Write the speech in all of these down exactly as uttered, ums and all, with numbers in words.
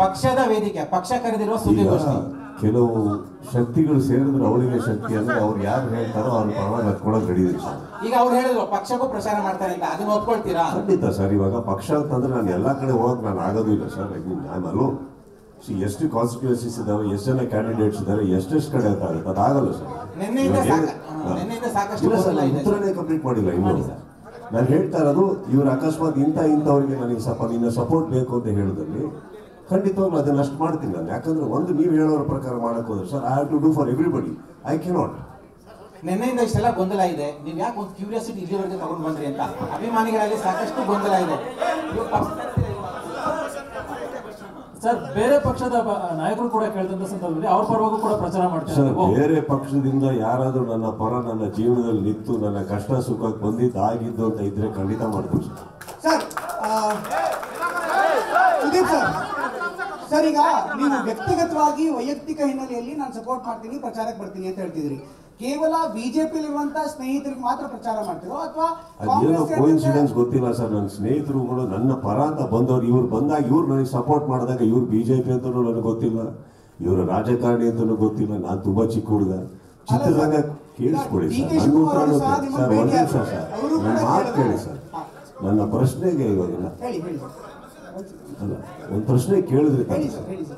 ಪಕ್ಷದ ವೇದಿಕೆ ಪಕ್ಷ ಕರೆದಿರುವ ಸುದ್ದಿಗೋಷ್ಠಿ ಕೆಲವು ಶಕ್ತಿಗಳು ಸೇರಿದ್ರು ಅವಳಿಗೆ ಶಕ್ತಿ ಅಂದ್ರೆ ಅವರು ಯಾರು ಹೇಳ್ತಾರೋ ಅವ್ರ ಪರವಾಗಿ ಹಾಕೊಳ್ಳೋದು ನಡೆದಿದೆ ಸರ್. ಈಗ ಅವ್ರು ಹೇಳಿದ್ರು ಪಕ್ಷಕ್ಕೂ ಪ್ರಚಾರ ಮಾಡ್ತಾರೆ ಅಂತ, ಅದನ್ನ ಒಪ್ಕೊಳ್ತೀರಾ? ಖಂಡಿತ ಸರ್. ಇವಾಗ ಪಕ್ಷ ಅಂತಂದ್ರೆ ನಾನು ಎಲ್ಲಾ ಕಡೆ ಹೋಗಕ್ ನಾನು ಆಗೋದಿಲ್ಲ ಸರ್. ನಾನು ಅಲ್ಲೂ ಎಷ್ಟು ಕಾನ್ಸ್ಟಿಟ್ಯೂನ್ಸೀಸ್ ಇದಾವೆ, ಎಷ್ಟು ಜನ ಕ್ಯಾಂಡಿಡೇಟ್ಸ್ ಇದಾರೆ, ಎಷ್ಟೆಷ್ಟು ಕಡೆ ಅಂತ ಆಗುತ್ತೆ, ಅದಾಗಲ್ಲ ಸರ್. ನಿನ್ನೆಯಿಂದ ಸಾಕಷ್ಟು ಕಂಪ್ಲೀಟ್ ಮಾಡಿಲ್ಲ ಇನ್ನು. ನಾನು ಹೇಳ್ತಾ ಇರೋದು ಇವ್ರು ಅಕಸ್ಮಾತ್ ಇಂಥ ಇಂಥವ್ರಿಗೆ ನನಗೆ ಸ್ವಲ್ಪ ನಿನ್ನ ಸಪೋರ್ಟ್ ಬೇಕು ಅಂತ ಹೇಳಿದ್ರಲ್ಲಿ ಖಂಡಿತವಾಗ್ಲೂ ಅದನ್ನ ಅಷ್ಟು ಮಾಡ್ತೀನಿ ನಾನು. ಯಾಕಂದ್ರೆ ಒಂದು ನೀವು ಹೇಳೋರ ಪ್ರಕಾರ ಮಾಡಕ್ ಹೋದ್ರೆ sir I have to do for everybody, I cannot. ನಿನ್ನೆಯಿಂದ ಇಷ್ಟೆಲ್ಲ ಗೊಂದಲ ಇದೆ, ನೀವು ಯಾಕೆ ಒಂದು ಕ್ಯೂರಿಯಾಸಿಟಿ ಇಲ್ಲಿವರೆಗೆ ತಗೊಂಡು ಬಂದ್ರಿ ಅಂತ ಅಭಿಮಾನಿಗಳಲ್ಲಿ ಸಾಕಷ್ಟು ಗೊಂದಲ ಇದೆ ಸರ್. ಬೇರೆ ಪಕ್ಷದ ನಾಯಕರು ಕೂಡ ಕೇಳಿದಂತ ಸಂದರ್ಭದಲ್ಲಿ ಅವ್ರ ಪರವಾಗೂ ಕೂಡ ಪ್ರಚಾರ ಮಾಡ್ತಾರೆ ಸರ್. ಬೇರೆ ಪಕ್ಷದಿಂದ ಯಾರಾದ್ರೂ ನನ್ನ ಪರ ನನ್ನ ಜೀವನದಲ್ಲಿ ನಿಂತು ನನ್ನ ಕಷ್ಟ ಸುಖಕ್ಕೆ ಬಂದಿದ್ದು ಆಗಿದ್ದು ಅಂತ ಇದ್ರೆ ಖಂಡಿತ ಮಾಡ್ತೀವಿ ಸರ್. ಸುದೀಪ್ ಸರ್ ಸರ್ ಈಗ ನೀವು ವ್ಯಕ್ತಿಗತವಾಗಿ ವೈಯಕ್ತಿಕ ಹಿನ್ನೆಲೆಯಲ್ಲಿ ನಾನು ಸಪೋರ್ಟ್ ಮಾಡ್ತೀನಿ, ಪ್ರಚಾರಕ್ಕೆ ಬರ್ತೀನಿ ಅಂತ ಹೇಳ್ತಿದ್ರಿ. ಕೇವಲ ಬಿಜೆಪಿ ಇರುವಂತಹ ಸ್ನೇಹಿತರಿಗೆ ಮಾತ್ರ ಪ್ರಚಾರ ಮಾಡ್ತಿರೋ ಅಥವಾ ಅದೇನೋ ಕೋಇನ್ಸಿಡೆನ್ಸ್ ಗೊತ್ತಿಲ್ಲ ಸರ್. ನನ್ನ ಸ್ನೇಹಿತರು ನನ್ನ ಪರ ಅಂತ ಬಂದವ್ರು, ಇವ್ರು ಬಂದಾಗ ಇವ್ರು ನನಗೆ ಸಪೋರ್ಟ್ ಮಾಡಿದಾಗ ಇವ್ರು ಬಿಜೆಪಿ ಅಂತ ನನಗೆ ಗೊತ್ತಿಲ್ಲ, ಇವರು ರಾಜಕಾರಣಿ ಅಂತ ಗೊತ್ತಿಲ್ಲ. ನಾನು ತುಂಬಾ ಚಿಕ್ಕ ಹುಡುಗ. ಚಿತ್ರರಂಗ ಕೇಳಿಸ್ಕೊಳ್ಳಿ ಸರ್, ಒಂದೇ ಸರ್ ನನ್ನ ಮಾತು ಕೇಳಿ ಸರ್. ನನ್ನ ಪ್ರಶ್ನೆಗೆ ಇವಾಗಿಲ್ಲ ಅಲ್ಲ ಒಂದು ಪ್ರಶ್ನೆ ಕೇಳಿದ್ರೆ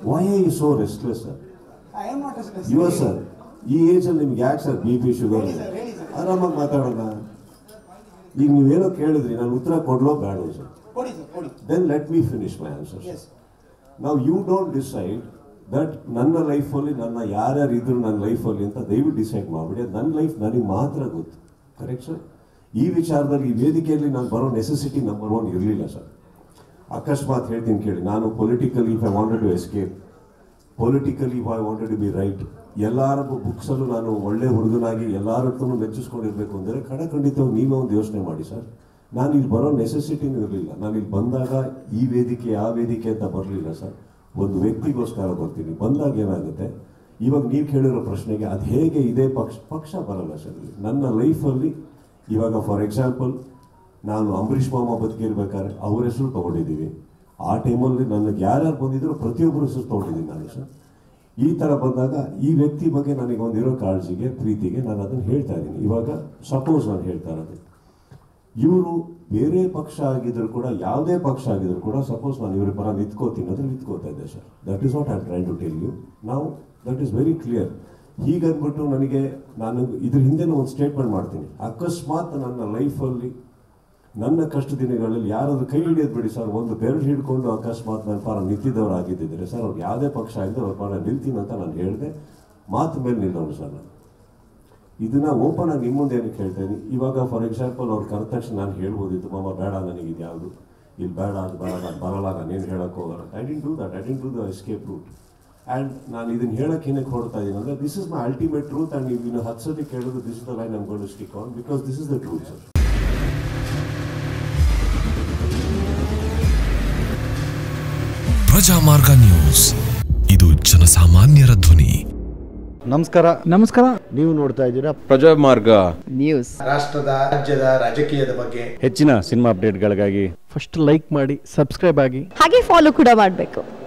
why you so restless sir? ಇವಾಗ ಸರ್ ಈ ಏಜಲ್ಲಿ ನಿಮ್ಗೆ ಯಾಕೆ ಸರ್ ಬಿ ಪಿ ಶುಗರ್? ಆರಾಮಾಗಿ ಮಾತಾಡೋಣ. ಈಗ ನೀವೇನೋ ಕೇಳಿದ್ರಿ, ನಾನು ಉತ್ತರ ಕೊಡ್ಲೋ ಬ್ಯಾಡೋ ಸರ್? Then let me finish my answer. ನಾವು ಯು ಡೋಂಟ್ ಡಿಸೈಡ್ ದಟ್ ನನ್ನ ಲೈಫಲ್ಲಿ ನನ್ನ ಯಾರ್ಯಾರು ಇದ್ರು ನನ್ನ ಲೈಫಲ್ಲಿ ಅಂತ ದಯವಿಟ್ಟು ಡಿಸೈಡ್ ಮಾಡಿಬಿಡಿ. ಅದು ನನ್ನ ಲೈಫ್ ನನಗೆ ಮಾತ್ರ ಗೊತ್ತು, ಕರೆಕ್ಟ್ ಸರ್? ಈ ವಿಚಾರದಲ್ಲಿ ಈ ವೇದಿಕೆಯಲ್ಲಿ ನಾನು ಬರೋ ನೆಸೆಸಿಟಿ ನಂಬರ್ ಒನ್ ಇರಲಿಲ್ಲ ಸರ್. ಅಕಸ್ಮಾತ್ ಹೇಳ್ತೀನಿ ಕೇಳಿ, ನಾನು politically if I wanted to escape, politically if I wanted to be right, ಎಲ್ಲರಿಗೂ ಬುಕ್ಸಲ್ಲೂ ನಾನು ಒಳ್ಳೆ ಹುಡುಗನಾಗಿ ಎಲ್ಲರ ಹತ್ರನೂ ಮೆಚ್ಚಿಸ್ಕೊಂಡಿರ್ಬೇಕು ಅಂದರೆ ಕಡೆ ಖಂಡಿತವಾಗಿ ನೀವೇ ಒಂದು ಯೋಚನೆ ಮಾಡಿ ಸರ್. ನಾನು ಇಲ್ಲಿ ಬರೋ ನೆಸೆಸಿಟಿನೂ ಇರಲಿಲ್ಲ. ನಾನು ಇಲ್ಲಿ ಬಂದಾಗ ಈ ವೇದಿಕೆ ಆ ವೇದಿಕೆ ಅಂತ ಬರಲಿಲ್ಲ ಸರ್. ಒಂದು ವ್ಯಕ್ತಿಗೋಸ್ಕರ ಬರ್ತೀನಿ. ಬಂದಾಗ ಏನಾಗುತ್ತೆ, ಇವಾಗ ನೀವು ಕೇಳಿರೋ ಪ್ರಶ್ನೆಗೆ ಅದು ಹೇಗೆ ಇದೇ ಪಕ್ಷ ಪಕ್ಷ ಬರಲ್ಲ ಸರ್. ನನ್ನ ಲೈಫಲ್ಲಿ ಇವಾಗ ಫಾರ್ ಎಕ್ಸಾಂಪಲ್ ನಾನು ಅಂಬರೀಷ್ ಮಾಮ ಬದುಕಿರ್ಬೇಕಾದ್ರೆ ಅವ್ರ ಹೆಸರು ತೊಗೊಂಡಿದ್ದೀವಿ. ಆ ಟೈಮಲ್ಲಿ ನನಗೆ ಯಾರ್ಯಾರು ಬಂದಿದ್ರು ಪ್ರತಿಯೊಬ್ಬರ ಹೆಸರು ತೊಗೊಂಡಿದ್ದೀನಿ ನಾನು ಸರ್. ಈ ಥರ ಬಂದಾಗ ಈ ವ್ಯಕ್ತಿ ಬಗ್ಗೆ ನನಗೆ ಒಂದಿರೋ ಕಾಳಜಿಗೆ ಪ್ರೀತಿಗೆ ನಾನು ಅದನ್ನು ಹೇಳ್ತಾ ಇದ್ದೀನಿ. ಇವಾಗ ಸಪೋಸ್ ನಾನು ಹೇಳ್ತಾ ಇರೋದು, ಇವರು ಬೇರೆ ಪಕ್ಷ ಆಗಿದ್ರು ಕೂಡ ಯಾವುದೇ ಪಕ್ಷ ಆಗಿದ್ರು ಕೂಡ ಸಪೋಸ್ ನಾನು ಇವ್ರ ಪರ ನಿಂತ್ಕೋತೀನಿ ಅಂದರೆ ನಿಂತ್ಕೋತಾ ಇದ್ದೆ sir. That is what I am trying to tell you ನಾವು. That is very clear. ಹೀಗಂದ್ಬಿಟ್ಟು ನನಗೆ ನಾನು ಇದ್ರ ಹಿಂದೆನೂ ಒಂದು ಸ್ಟೇಟ್ಮೆಂಟ್ ಮಾಡ್ತೀನಿ. ಅಕಸ್ಮಾತ್ ನನ್ನ ಲೈಫಲ್ಲಿ ನನ್ನ ಕಷ್ಟ ದಿನಗಳಲ್ಲಿ ಯಾರಾದರೂ ಕೈ ಹಿಡಿಯೋದು ಬಿಡಿ ಸರ್, ಒಂದು ಬೆರಳು ಹಿಡ್ಕೊಂಡು ಅಕಸ್ಮಾತ್ ನನ್ನ ಪರ ನಿಂತಿದ್ದವ್ರು ಆಗಿದ್ದಿದ್ರೆ ಸರ್, ಅವ್ರು ಯಾವುದೇ ಪಕ್ಷ ಆಗಿದ್ದರೆ ಅವ್ರ ಪರ ನಿಲ್ತೀನಂತ ನಾನು ಹೇಳಿದೆ. ಮಾತು ಮೇಲೆ ನಿಲ್ಲೋರು ಸರ್. ನಾನು ಇದನ್ನು ಓಪನ್ ಆಗಿ ನಿಮ್ಮ ಮುಂದೆ ಏನಕ್ಕೆ ಹೇಳ್ತಾ ಇದ್ದೀನಿ, ಇವಾಗ ಫಾರ್ ಎಕ್ಸಾಂಪಲ್ ಅವ್ರು ಕರೆದ ತಕ್ಷಣ ನಾನು ಹೇಳ್ಬೋದಿತ್ತು, ಮಾಮ ಬೇಡ ನನಗೆ ಇದು ಯಾವುದು ಇಲ್ಲಿ ಬೇಡ, ಅದು ಬೇಡ, ನಾನು ಬರಲ್ಲ, ನಾನೇನು ಹೇಳೋಕ್ಕೆ ಹೋಗಲ್ಲ. I didn't do that. I didn't do the escape route. And ನಾನು ಇದನ್ನು ಹೇಳೋಕ್ಕೆ ಏನಕ್ಕೆ ಹೊಡ್ತಾ ಇದ್ದೀನಿ ಅಂದರೆ this is my ultimate truth. And ನೀವು ಹತ್ತು ಸತಿ ಕೇಳೋದು this is the line I am going to stick on because this is the truth sir. Praja Marga news, ಇದು ಜನಸಾಮಾನ್ಯರ ಧ್ವನಿ. ನಮಸ್ಕಾರ. ನಮಸ್ಕಾರ. ನೀವು ನೋಡ್ತಾ ಇದ್ದೀರಾ ಪ್ರಜಾ ಮಾರ್ಗ ನ್ಯೂಸ್. ರಾಷ್ಟ್ರದ ರಾಜ್ಯದ ರಾಜಕೀಯದ ಬಗ್ಗೆ ಹೆಚ್ಚಿನ ಸಿನಿಮಾ ಅಪ್ಡೇಟ್ಗಳಿಗಾಗಿ ಫಸ್ಟ್ ಲೈಕ್ ಮಾಡಿ, ಸಬ್ಸ್ಕ್ರೈಬ್ ಆಗಿ, ಹಾಗೆ ಫಾಲೋ ಕೂಡ ಮಾಡಬೇಕು.